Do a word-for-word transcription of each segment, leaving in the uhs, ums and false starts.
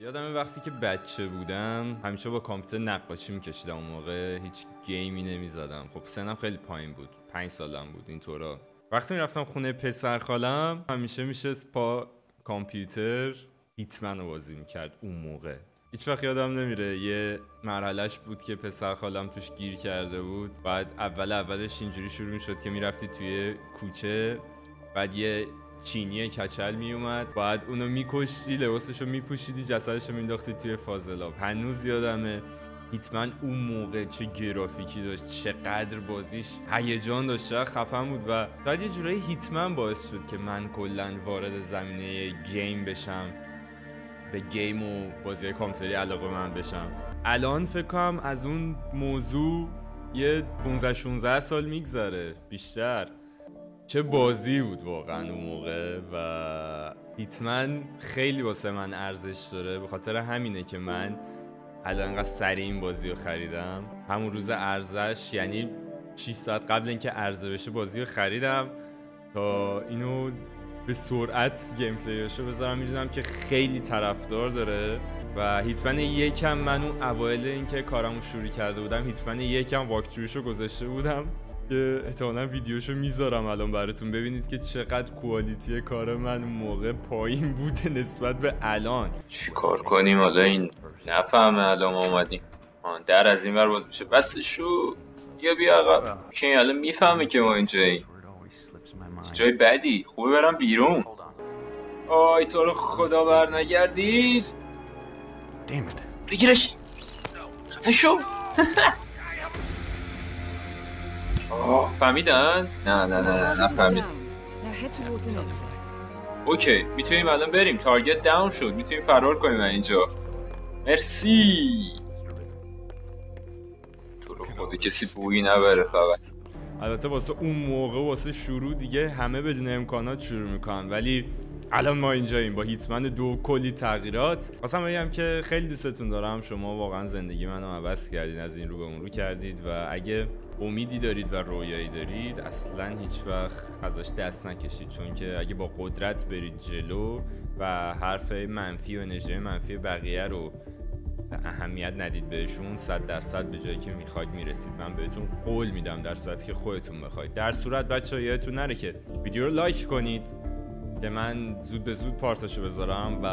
یادم وقتی که بچه بودم همیشه با کامپیوتر نقاشی میکشیدم. اون موقع هیچ گیمی نمیزدم. خب سنم خیلی پایین بود، پنج سالم بود اینطورا. وقتی میرفتم خونه پسر خالم همیشه میشست پا کامپیوتر هیتمن رو بازی میکرد. اون موقع هیچ وقت یادم نمیره یه مرحلهش بود که پسر خالم توش گیر کرده بود. بعد اول اولش اینجوری شروع میشد که میرفتی توی کوچه، بعد یه چینی کچل میومد، بعد اونو میکشتی، لباسشو میپوشیدی، جسدشو مینداختی توی فاضلاب. هنوز یادمه هیتمن اون موقع چه گرافیکی داشت، چقدر بازیش هیجان داشت، خفن بود. و بعد یه جورایی هیتمن باعث شد که من کلا وارد زمینه گیم بشم، به گیم و بازی کامپیوتری علاقه من بشم. الان فکر کنم از اون موضوع یه پانزده شانزده سال میگذره بیشتر. چه بازی بود واقعا اون موقع. و هیتمن خیلی واسه من ارزش داره، به خاطر همینه که من الان انقدر سریع این بازی رو خریدم. همون روز ارزش، یعنی شش ساعت قبل اینکه عرضه بشه بازی رو خریدم تا اینو به سرعت گیم پلیشو بذارم. میدونم که خیلی طرفدار داره و هیتمن یکم من اون اوایل اینکه کارمو شروع کرده بودم هیتمن یکم واکتوریشو گذاشته بودم که احتمالا ویدیوشو میذارم الان براتون ببینید که چقدر کوالیتی کار من موقع پایین بوده نسبت به الان. چی کار کنیم حالا این نفهمه الان ما اومدیم در از این بر باز میشه بسشو یا بیا عقب که الان میفهمه که ما اینجایی جای بدی خوبه برم بیرون. آی تو رو خدا بر نگردید بگیرش خفشو. آه فهمیدن؟ نه نه نه نه فهمید. اوکی میتونیم الان بریم. تارگت داون شد، میتونیم فرار کنیم اینجا. مرسی تو رو خدا کسی بویی نبره فقط. البته واسه اون موقع واسه شروع دیگه همه بدون امکانات شروع میکنن، ولی الان ما اینجاییم با هیتمن دو کلی تغییرات. واسه بگم که خیلی دوستتون دارم. شما واقعا زندگی منو عوض کردید، از این رو به اون رو کردید و اگه امیدی دارید و رویایی دارید اصلا هیچ وقت ازش دست نکشید، چون که اگه با قدرت برید جلو و حرف منفی و انرژی منفی بقیه رو اهمیت ندید بهشون، صد درصد به جایی که میخواید میرسید. من بهتون قول میدم، در صورتی که خودتون بخواید. در صورت بچه‌ها یادتون نره که ویدیو رو لایک کنید که من زود به زود پارتاشو بذارم، و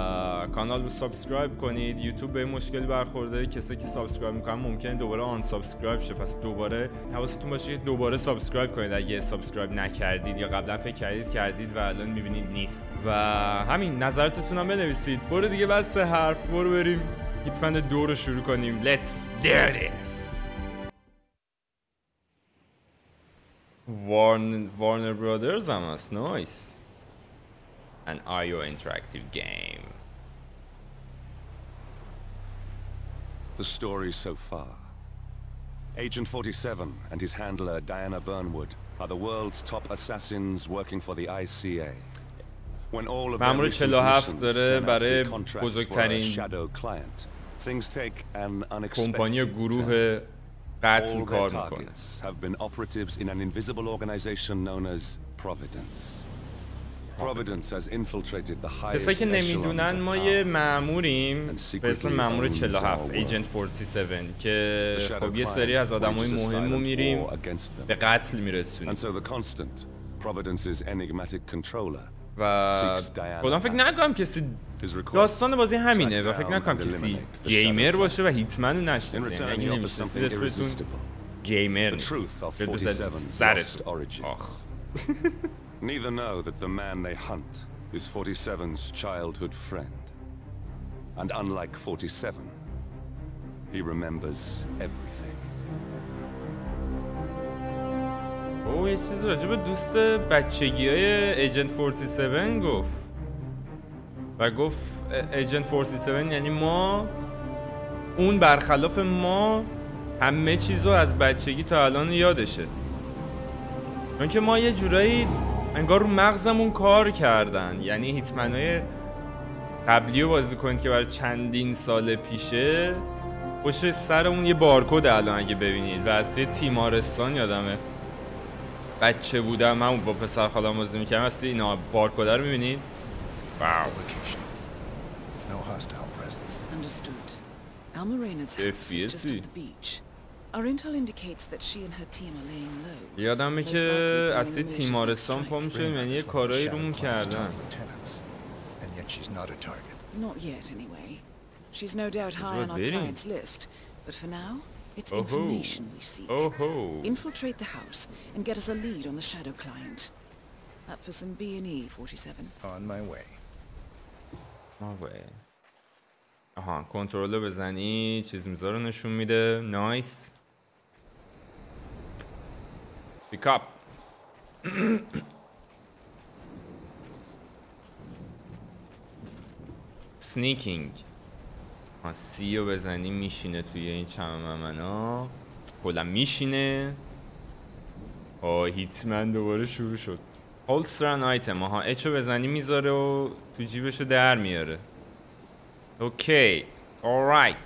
کانال رو سابسکرایب کنید. یوتیوب به مشکلی برخورده، کسی که سابسکرایب میکنه ممکنه دوباره آن سابسکرایب شه، پس دوباره حواستون باشه دوباره سابسکرایب کنید اگه سابسکرایب نکردید یا قبلا فکر کردید کردید و الان میبینید نیست. و همین، نظرتون هم بنویسید. برو دیگه بس سه حرف، برو بریم هیتمن دو رو شروع کنیم. Let's do this. Warner Brothers هم هست. نایس. An I O Interactive game. The story so far. Agent forty-seven and his handler Diana Burnwood are the world's top assassins working for the I C A. When all of them receive contracts for a Shadow Client, things take an unexpected turn. All their targets have been operatives in an invisible organization known as Providence. Providence has infiltrated the highest echelons. کسایی که نمیدونن ما یه ماموریم به اسم مامور چهل و هفت ایجنت چهل و هفت که خب یه سری از آدمای مهم رو میریم به قتل میرسونیم. و خودم فکر نکنم کسی داستان بازی همینه و فکر نکنم کسی گیمر باشه و هیتمن رو نشناسه. اگه نمیشناسید اسمتون گیمر نیست. آخ Neither know that the man they hunt is forty-seven's childhood friend. And unlike forty-seven, he remembers everything. او یه چیز راجع به دوست بچگی‌های ایجنت چهل و هفت گفت و گفت ایجنت چهل و هفت یعنی ما. اون برخلاف ما همه چیزو از بچگی تا الان یادشه، چون که ما یه جورایی انگار رو مغزمون کار کردن. یعنی هیتمنای قبلی رو بازی کنید که برای چندین سال پیشه، پشت سرمون یه بارکد الان اگه ببینید. و از توی تیمارستان یادمه بچه بودم، همون با پسر خالم بازی میکردم، از توی اینا بارکد رو میبینید. واو hostile presence. Understood. Alma Reynard's house is just on the beach. Our intel indicates that she and her team are laying low. یادمه که اصلی تیمارستان پا میشیم یعنی یه کارایی رومون کردن. And yet she's not a target. Not yet anyway. She's no doubt high on our client's list, but for now it's information we seek. Infiltrate the house and get us a lead on the Shadow Client. Up for some B and E, forty-seven. On my way. My way. آها کنترل بزنی چیز میذاره نشون میده. نایس. Pick up. Sneaking. ها سی رو بزنی میشینه توی این چمن‌ها. کلا میشینه. آه هیتمن دوباره شروع شد. هولسترن آیتم. آها اچو بزنی میذاره و تو جیبشو در میاره. Okay, all right.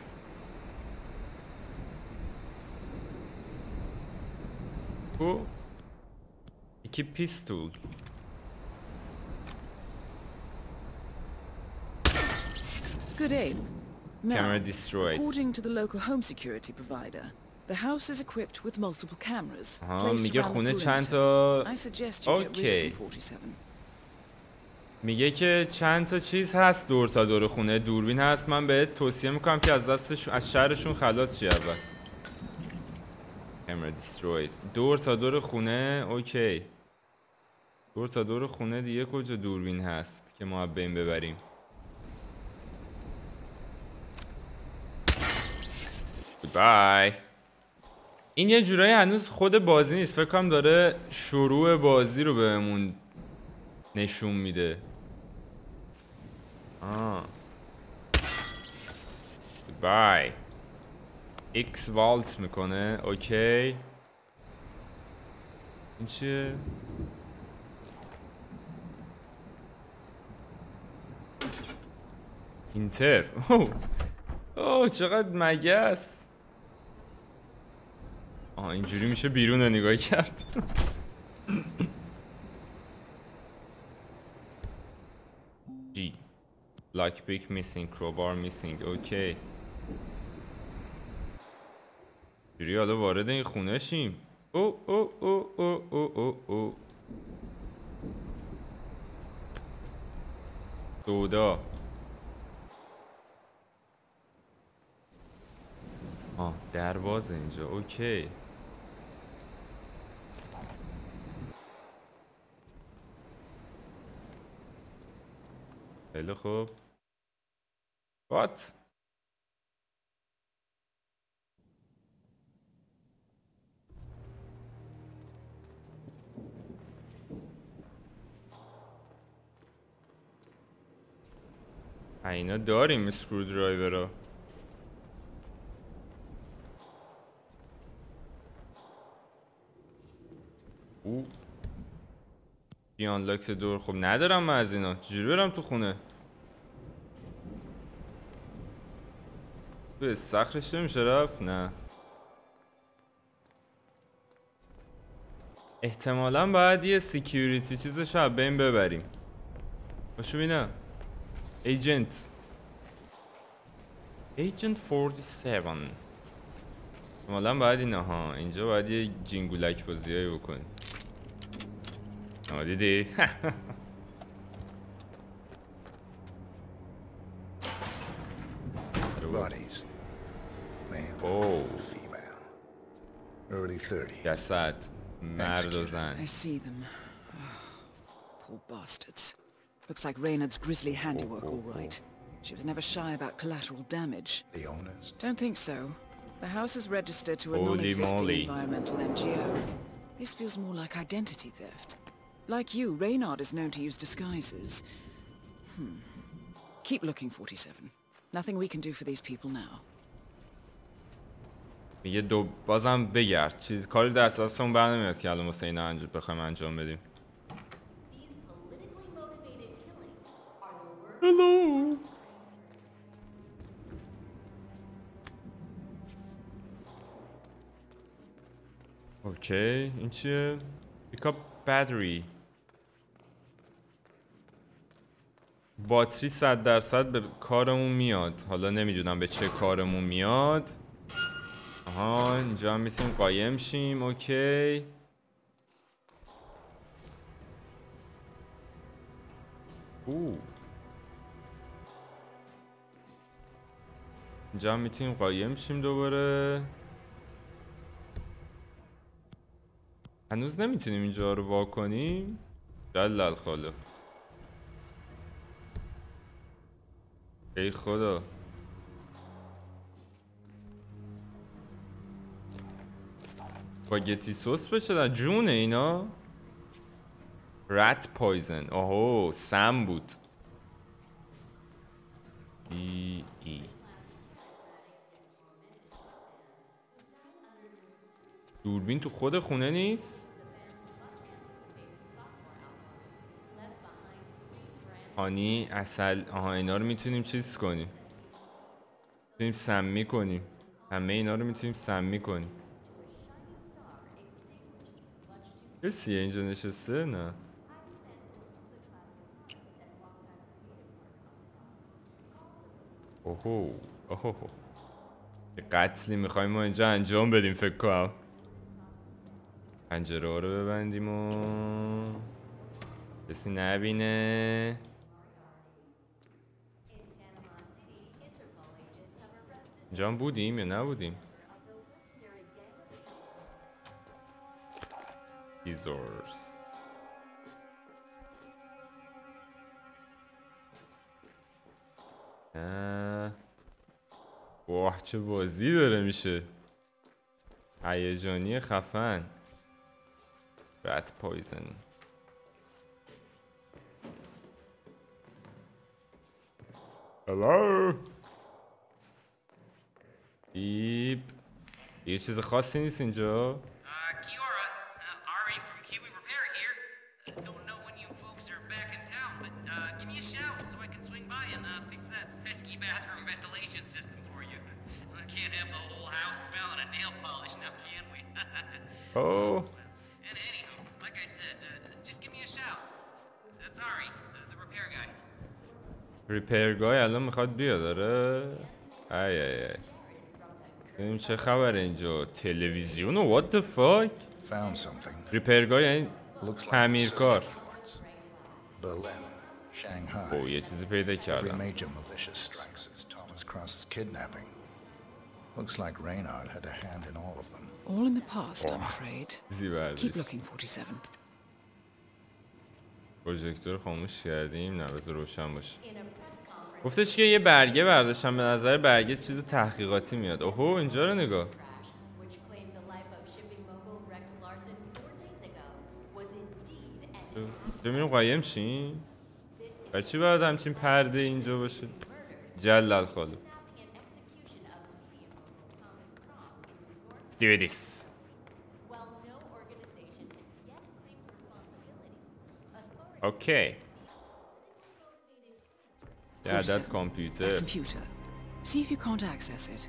Bu iki pistol. Good aim. Now, camera destroyed. According to the local home security provider, the house is equipped with multiple cameras. Ha, میگه خونه چند تا. I suggest you get rid of forty-seven. میگه که چند تا چیز هست دور تا دور خونه. دوربین هست. من بهت توصیه میکنم که از دستشون از شهرشون خلاص شی اول. Camera destroyed. دور تا دور خونه. اوکی. دور تا دور خونه دیگه کجا دوربین هست که ما به این ببریم. Goodbye. این یه جورایی هنوز خود بازی نیست. فکر کنم داره شروع بازی رو بهمون نشون میده. آه. Goodbye. X والت میکنه. اوکی. این چیه؟ اینتر. اوه. اوه چقدر مگس. آه اینجوری میشه بیرون رو نگاه کرد. G. Like big missing, crowbar missing. Okay. جوری حالا وارد این خونه شیم. او او او او او او دودا. آه در باز اینجا. اوکی. خیلی خوب. What? اینا داریم اسکرو درایور رو. او بیان لاکس دور. خب ندارم من از اینا. چجوری برم تو خونه؟ به سخرش نمیشه رفت؟ نه احتمالا باید یه سیکیوریتی چیزش رو به این ببریم. باشو بینم. ایجنت ایجنت چهل و هفت. احتمالا باید این ها اینجا باید یه جینگولک بازی هایی بکنیم. آه دیدی؟ Bodies. Male. Oh. Female. Early thirties. Jasad. Mardozan. I see them. Oh, poor bastards. Looks like Reynard's grisly handiwork, all right. She was never shy about collateral damage. The owners? Don't think so. The house is registered to a non-existing environmental N G O. This feels more like identity theft. Like you, Reynard is known to use disguises. Hmm. Keep looking, forty-seven. Nothing we can do for these people now. میگه دو بازم بگرد. چیز کاری دست از اون بر نمیاد که الان واسه اینا انجام بخوایم انجام بدیم. Hello. اوکی این چیه؟ Pick up battery. باتری صد درصد به کارمون میاد. حالا نمیدونم به چه کارمون میاد. آها اینجا هم میتونیم قایم شیم. اوکی او. اینجا هم میتونیم قایم شیم دوباره. هنوز نمیتونیم اینجا رو وا کنیم. جلال خالق ای خدا. باگتی سس بچدن جونه اینا. رت پایزن. آهو سم بود. ای ای دوربین تو خود خونه نیست؟ هانی اصل. آها اینا رو میتونیم چیز کنیم. میتونیم سمی کنیم. همه اینا رو میتونیم سمی کنیم. کسیه اینجا نشسته؟ نه اوهو اوهو. یه قتلی میخوایم ما اینجا انجام بدیم فکر کنم. پنجره ها رو ببندیم و کسی نبینه. اینجا بودیم یا نبودیم؟ Scissors. نه واه چه بازی داره میشه. هیجانی خفن. رد پایزن. هلو دیپ. یه چیز خاصی نیست اینجا. Oh. And anywho, like I said, uh, just give me a shout. That's Ari, the, the repair guy. Repair guy, الان میخواد بیاد داره. آی آی آی. ببین چه خبر اینجا. تلویزیونو what the fuck? Found something. Repair guy یعنی تعمیرکار. Berlin, Shanghai. او یه چیزی پیدا کردم. Looks like Reynard had a hand in all of them. All in the past, oh. I'm afraid. Keep looking, forty-seven. پروژکتور خاموش کردیم. نه بذار روشن باشه. گفتش که یه برگه برداشتم. به نظر برگه چیز تحقیقاتی میاد. اوه اینجا رو نگاه. تو میرم قایم شیم. بچی باید همچین پرده اینجا باشه. جلال خالق. Do this. Okay. Yeah, that computer. Computer. See if you can't access it.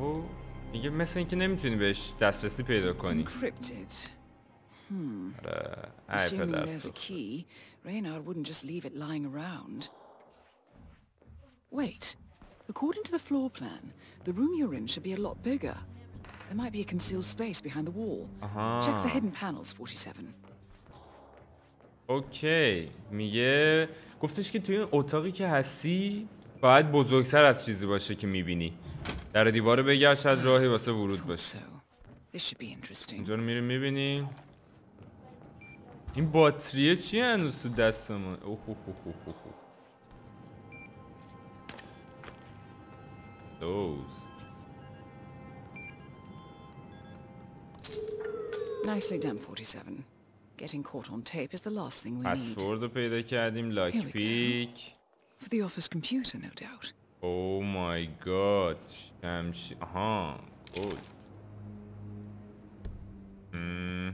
Oh, میگه مثل اینکه نمیتونی بهش دسترسی پیدا کنی. Encrypted. Hmm. Assuming there's a key, Reynard wouldn't just leave it lying around. Wait. According to the floor plan, the room you're in should be a lot bigger. There might be a concealed space behind the wall. Aha. Check for hidden panels, forty-seven. Okay. میگه گفتش که توی این اتاقی که هستی باید بزرگتر از چیزی باشه که میبینی. در دیواره بگه شاید راهی واسه ورود باشه. اینجا رو میریم میبینیم. این باتریه چیه هنوز تو دستمون؟ Those. Nicely done, forty-seven. Getting caught on tape is the last thing we need. Password پیدا کردیم. Lock pick. For the office computer, no doubt. Oh my God. شمشی. آها. Gold. Hmm.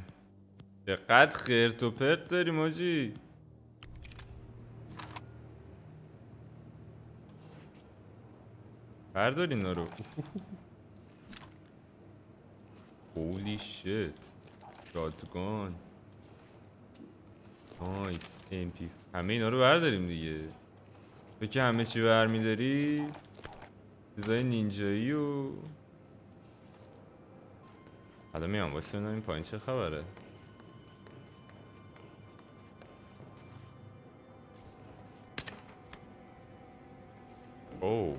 چقدر خرت و پرت داریم آجی. بردار اینا رو. Holy shit. شاتگان. نایس ام پی. همه اینا رو برداریم دیگه. تو که همه چی برمیداری چیزای نینجایی و حالا میام واسه این پایین چه خبره. اوه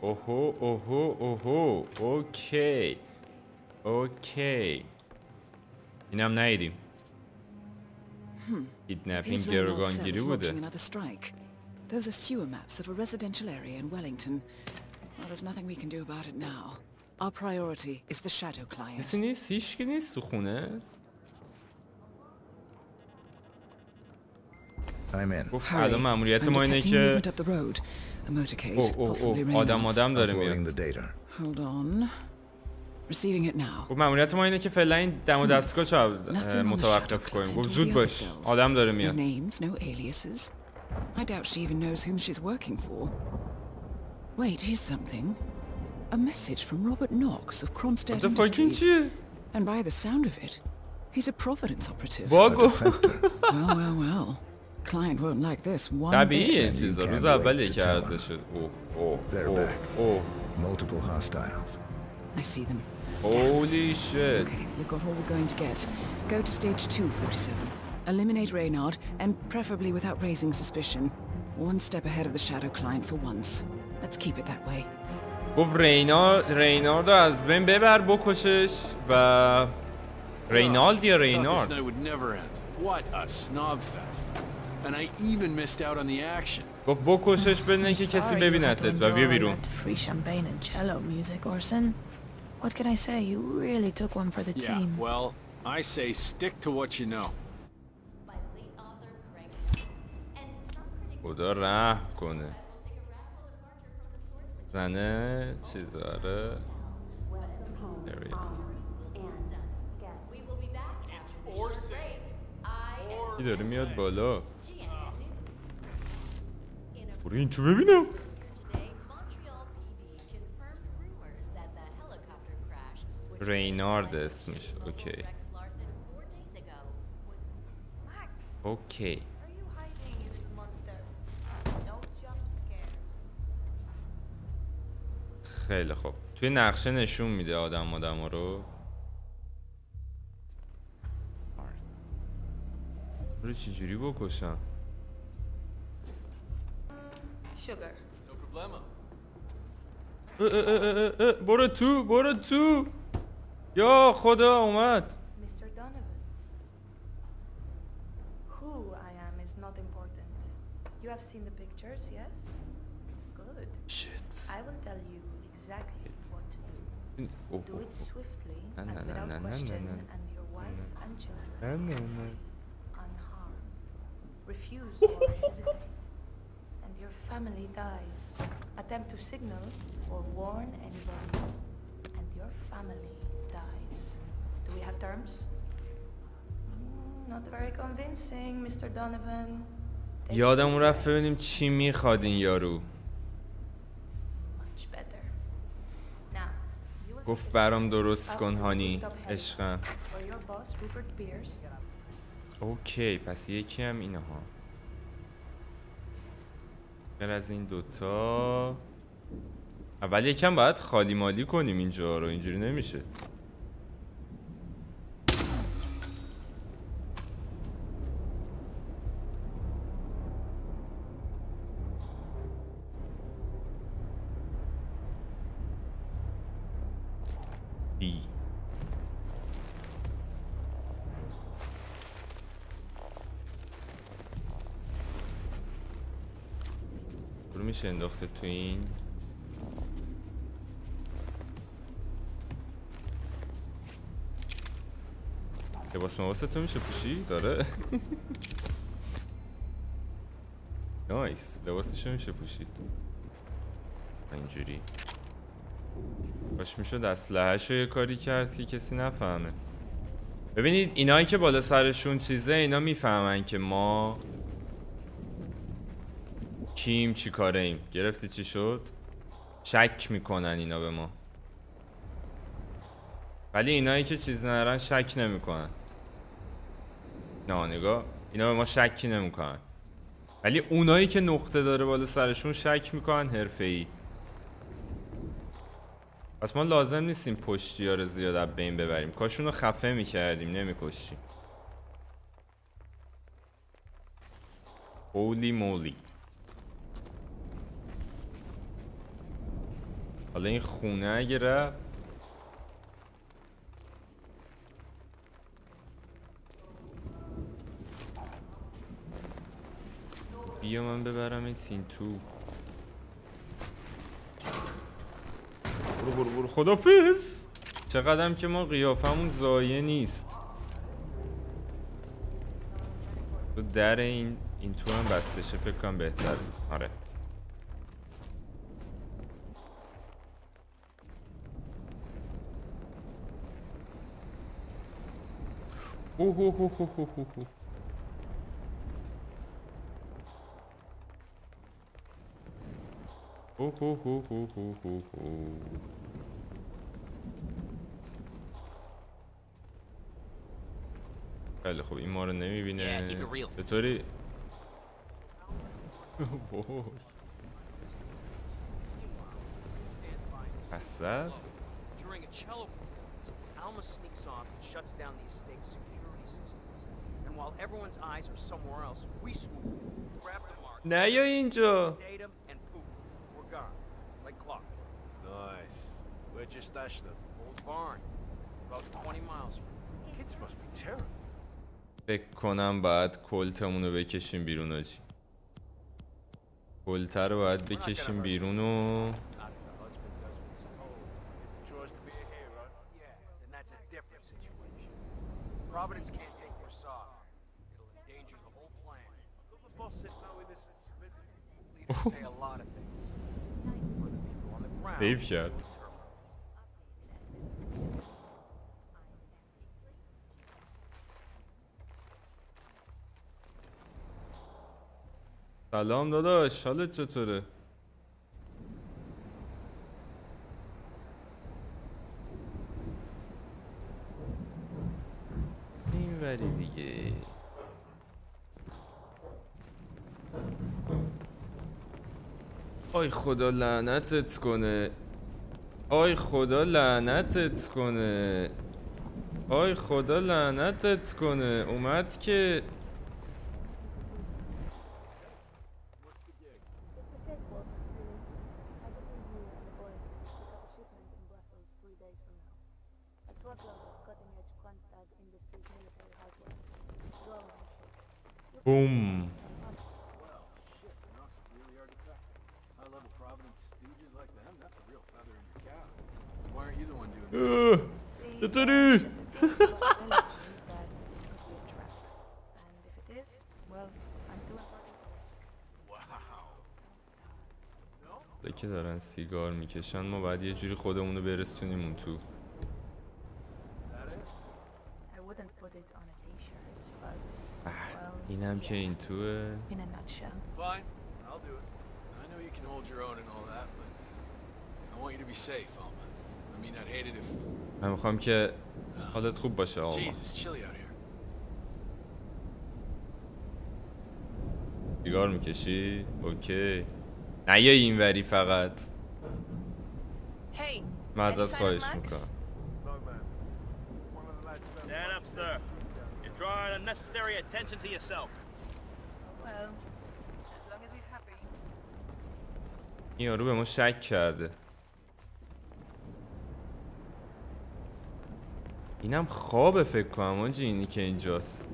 اوهو اوهو اوهو اوکی اوکی اینم نایدیم. Kidnapping گروگانگیری بوده. Those are sewer maps of a residential area in Wellington. Well, there's nothing we can do about it now. Our priority is the Shadow Client. کسی نیست؟ هیچکی نیست تو خونه؟ گفت الان مأموریت ما اینه که اوه اوه اوه آدم آدم داره میاد. گفت مأموریت ما اینه که فعلا این دم و دستگاه چه متوقف کنیم. گفت زود باش آدم داره میاد. I doubt she even knows whom she's working for. Wait, here's something. A message from Robert Knox of Kronstadt Industries. And by the sound of it, he's a Providence operative. Well, well, well. Client won't like this one bit. Oh, oh, oh, oh. Multiple hostiles. I see them. Holy shit. Okay, we've got all we're going to get. Go to stage two forty-seven. Eliminate Reynard, and preferably without raising suspicion. One step ahead of the Shadow Client for once. Let's keep it that way. گفت رینارد رینارد رو از بین ببر بکشش و رینالد یا رینارد. گفت بکشش بدن که کسی ببیندت و بیا بیرون. خدا رحم کنه. زنه چیز داره. این داره میاد بالا. برو این تو ببینم. رینارد اسمش. اوکی اوکی خیلی خوب. توی نقشه نشون میده آدم آدم ها رو. رو چجوری بکشم؟ اه اه اه اه اه. برو تو برو تو. یا خدا اومد. Do it swiftly and without question, and your wife and children unharmed. Refuse or hesitate, and your family dies. Attempt to signal or warn anyone, and your family dies. Do we have terms? Not very convincing, Mister Donovan. یادم رفت ببینیم چی میخواد این یارو. گفت برام درست کن هانی عشقم. اوکی پس یکی هم اینها بر از این دوتا. اول یکم باید خالی مالی کنیم اینجا رو. اینجوری نمیشه. میشه انداخته تو این. لباس مواسه تو میشه پوشی؟ داره نایس. لباسش میشه پوشید اینجوری. باش میشد اسلحه‌ش رو یه کاری کرد که کسی نفهمه. ببینید اینایی که بالا سرشون چیزه اینا میفهمن که ما کیم چی کاره ایم. گرفتی چی شد؟ شک میکنن اینا به ما. ولی اینایی که چیز نرن شک نمیکنن. نانگاه اینا به ما شکی نمیکنن، ولی اونایی که نقطه داره بالا سرشون شک میکنن حرفه‌ای. پس ما لازم نیستیم پشتی ها رو زیاد از بین ببریم. کاشون رو خفه میکردیم، نمیکشیم. هولی مولی. حالا این خونه اگه رفت بیا من ببرم این تین تو. برو برو برو خدافیز. چقدرم که ما قیافمون زایه نیست. تو در این این تو هم بستشه، فکر کنم بهتره. آره اوه اوه اوه اوه اوه اوه. اوه اوه اوه اوه اوه اوه اوه. خیلی خوب این ما رو نمیبینه. چطوری؟ وای حساس؟ نه یا اینجا. Where'd you stash them? Old barn. About twenty miles. Kids must be terrible. فکر کنم باید کلتمون رو بکشیم بیرون آجی. کلت رو باید بکشیم بیرون و Providence can't take your saw. It'll endanger the whole plan. The boss said no in this leader say a lot of things. Save shot. سلام داداش، حالت چطوره؟ این وری دیگه. آی خدا لعنتت کنه، آی خدا لعنتت کنه، آی خدا لعنتت کنه. اومد که boom. Uh, چطوری؟ که دارن سیگار میکشن، ما باید یه جوری خودمونو برسونیم اون تو. اینم که این توه. من میخوام که حالت خوب باشه آقا. سیگار میکشی؟ اوکی. نه یا اینوری فقط. معذرت خواهش میکنم. Draw unnecessary attention to yourself. Well, as long as he's happy. این یارو به ما شک کرده. اینم خوابه فکر کنم. آنجی اینی که اینجاست.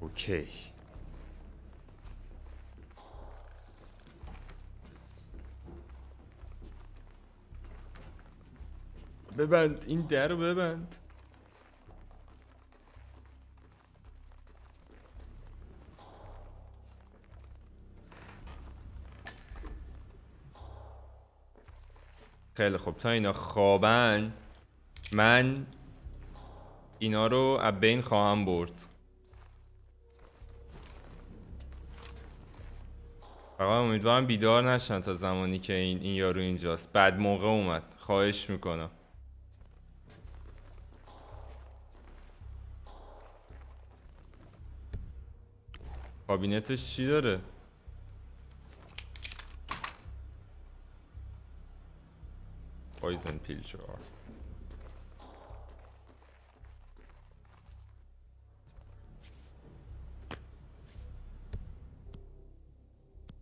اوکی. ببند این در رو ببند. خیلی خوب تا اینا خوابن من اینا رو از بین خواهم برد. آقا امیدوارم بیدار نشن تا زمانی که این این یارو اینجاست. بعد موقع اومد. خواهش میکنم. کابینتش چی داره؟ پویزن پیل جار.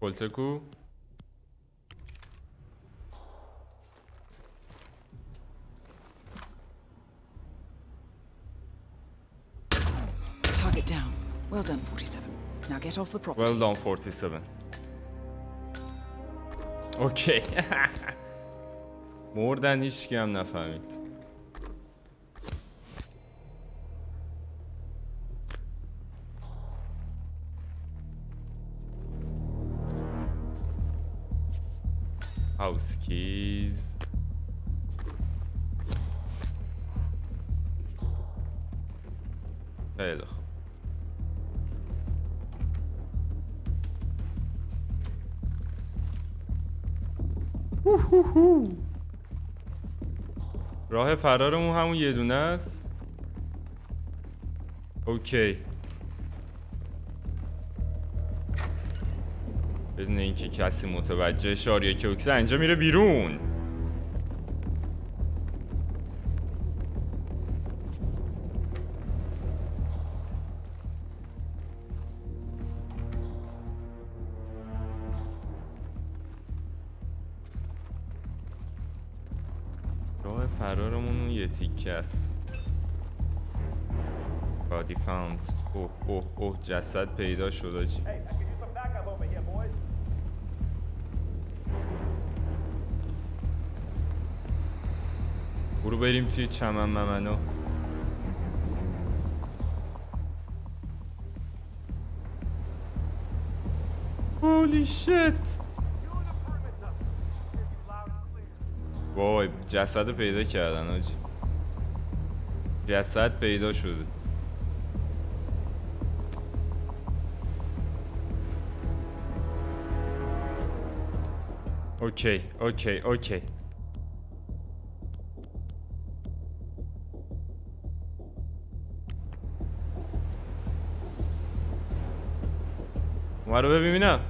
پولتکو target down. Well done forty-seven. Now get off the property. Well done forty-seven. Okay. مردن هیچ کی هم نفهمید. House keys. خیلی خوب. راه فرارمون همون یه دونه است. اوکی. بدون اینکه کسی متوجه شاری که اوکسه اینجا میره بیرون. راه فرارمون یه تیکه است. بادی فاوند. اوه اوه اوه جسد پیدا شده. برو بریم توی چمن ممنو. هولی شت. وای جسد پیدا کردن آجی. جسد پیدا شده. اوکی اوکی اوکی. مرا ببینم.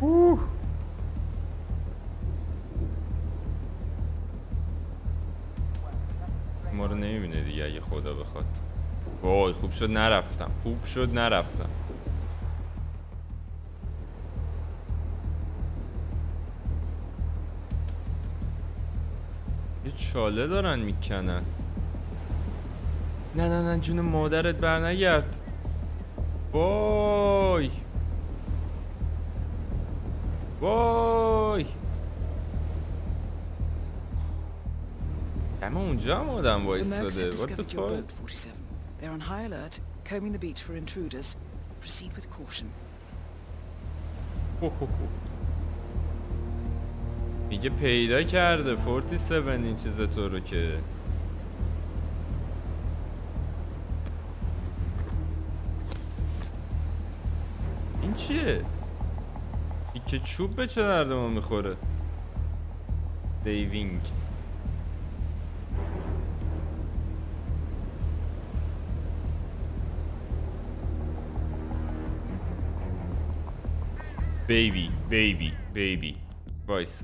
اوه. ما رو نمیبینه دیگه اگه خدا بخواد. وای خوب شد نرفتم. خوب شد نرفتم. چاله دارن میکنن. نه نه نه جون مادرت بر نگرد. وای وای اما اونجا هم آدم وایستاده. What the fuck. They're on high alert, combing the beach for intruders. Proceed with caution. میگه پیدا کرده چهل و هفت این چیز تو رو که این چیه؟ این که چوب به چه درد ما میخوره؟ دیوینگ بیبی بیبی بیبی وایس.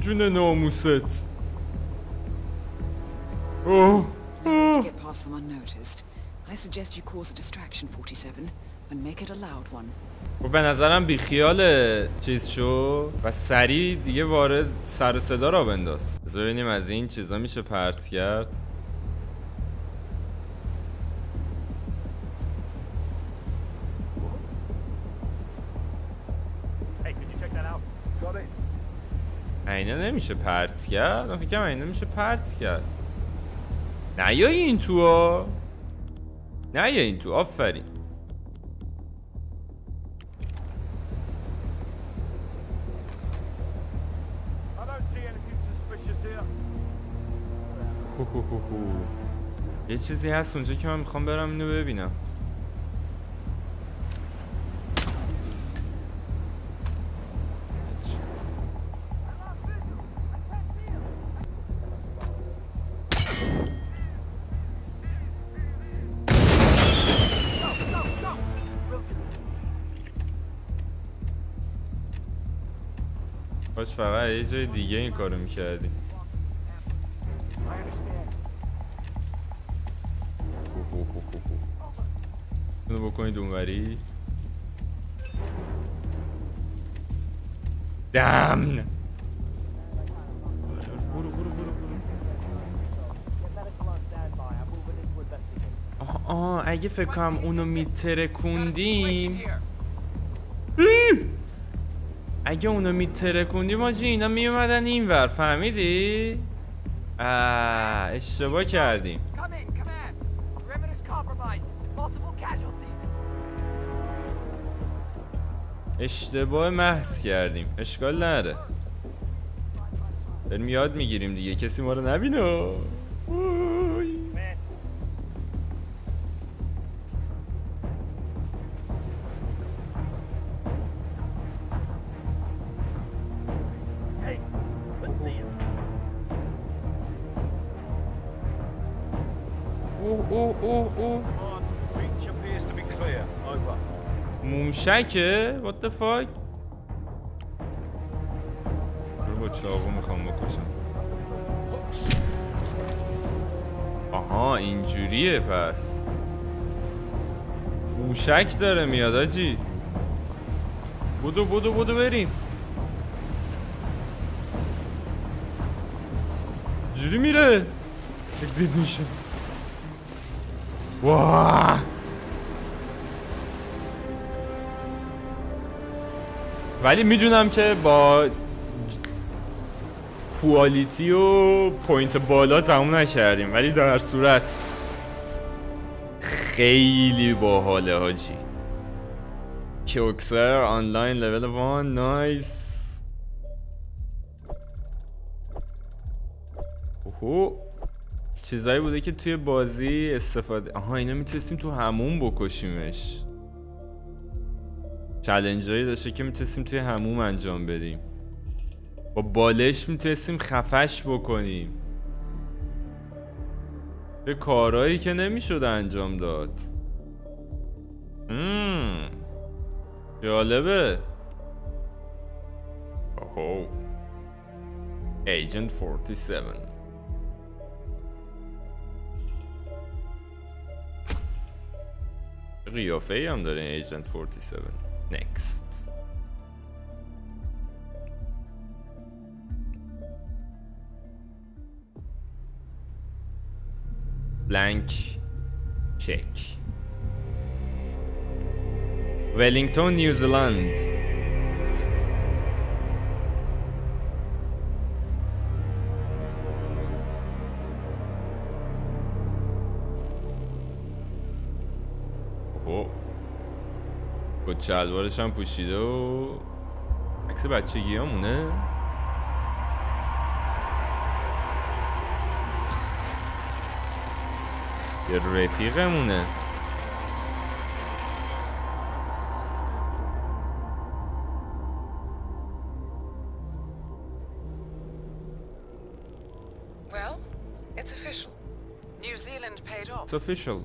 جون ناموست. اوه اوه. به نظرم بیخیال چیز شو و سریع دیگه وارد سر و صدا را بنداز. ببینیم از این چیزا میشه پرت کرد. اینا نمیشه پرت کرد؟ من فکر کنم اینا میشه پرت کرد. نه یا این تو ها نهیه این تو آفرین. یه چیزی هست اونجا که من میخوام برم اینو ببینم. باش فقط یه جای دیگه این کارو میکردی. اینو بکنید اونوری. دمن آه آه اگه فکرم اونو میترکوندیم اگه اونو میترکوندیم آجی اینا میومدن این ور فهمیدی؟ آه اشتباه کردیم. اشتباه محض کردیم اشکال نره داریم یاد میگیریم دیگه کسی ما رو نبینه. موشکه؟ What the fuck؟ رو با چاقو میخوام بکشم. آها اینجوریه پس موشک داره میاد آجی. بودو بودو بودو بریم. جوری میره اگزیت میشه. واه ولی میدونم که با کوالیتی و پوینت بالا تموم نکردیم ولی در صورت خیلی باحاله حاجی. کیوکسر آنلاین لول یک نایس. اوه چیزایی بوده که توی بازی استفاده آها اینا میتونستیم تو همون بکشیمش. چالنج هایی داشته که میتونستیم توی هموم انجام بدیم. با بالش میتونستیم خفش بکنیم. به کارهایی که نمیشد انجام داد. مم. جالبه. اوه. ایجنت چهل و هفت. قیافه ای هم داره ایجنت چهل و هفت. Next. Blank check. Wellington, New Zealand. Oh. شلوارش هم پوشیده و عکس بچگی همونه. یه رفیقمونه. Well, it's official. New Zealand paid off. It's official.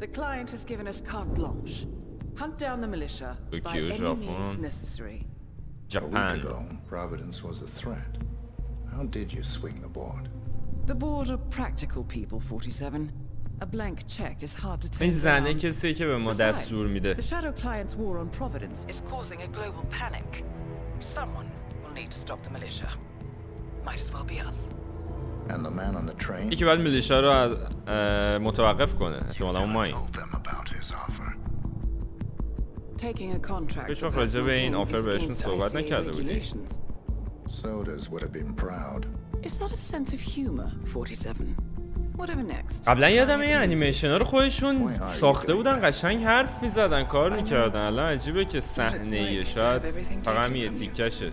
The client has given us carte blanche. Hunt down the militia by any means necessary. Japan. A week ago, Providence was a threat. How did you swing the board? The board are practical people, forty-seven. A blank check is hard to take down. Besides, the Shadow Client's war on Providence is causing a global panic. Someone will need to stop the militia. Might as well be us. And the man on the train. یکی باید ملیشا رو متوقف کنه. احتمالاً مایی. Taking a contract. Which was a way in offer versions so what regulations. Sodas would have been proud. Is that a sense of humor, forty-seven? قبلا یادم این انیمیشن‌ها رو خودشون ساخته بودن، قشنگ حرف می‌زدن، کار می‌کردن. الان عجیبه که صحنه‌ای شاید فقط یه تیکشه.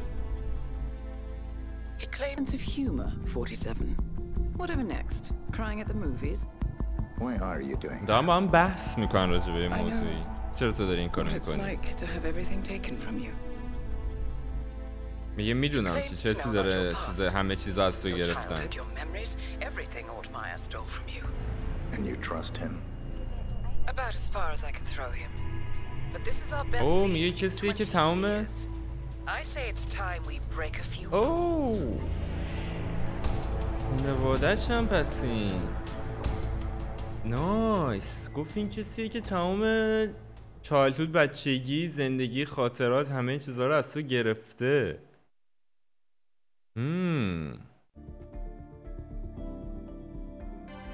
Claims of humor forty-seven. Whatever next? Crying at the movies? Why are you doing? دارم با هم بحث می‌کنن راجع به این موضوعی. چرا تو داری این کارو می‌کنی؟ میگه میدونم چه چیزی داره، چیز همه چیزو از تو گرفتن. اوه میگه کسی که تمام اوه نوادش هم پسین نایس گفت این کسی که تمام چایلدهود بچگی زندگی خاطرات همه چیزها رو از تو گرفته. Mm.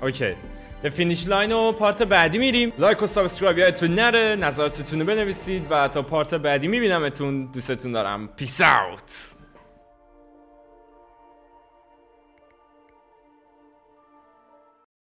Okay. به فینیش لاین و پارت بعدی میریم. لایک و سابسکرایب یادتون نره، نظراتتون رو بنویسید و تا پارت بعدی میبینمتون. دوستتون دارم. پیس اوت.